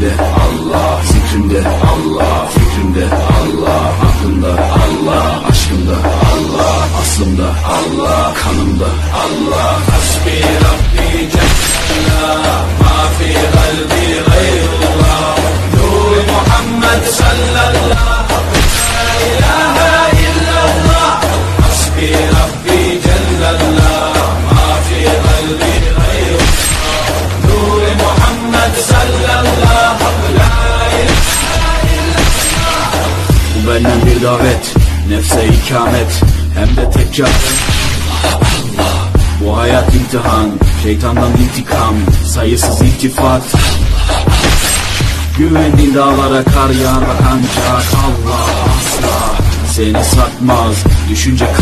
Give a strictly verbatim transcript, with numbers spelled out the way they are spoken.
Fikrimde Allah, zikrimde Allah, fikrimde Allah, aklımda Allah, aşkımda Allah, aslımda Allah, kanımda Allah. Hasbi Rabbi Jallallah, ma fi kalbi gayrullah, nur Muhammed sallallahu. Bu benden bir davet, nefse ikamet, hem de tekrar. Allah Allah. Bu hayat imtihan, şeytandan intikam, sayısız iltifat. Güvendiğin dağlara kar yağar ancak Allah asla seni satmaz, düşünce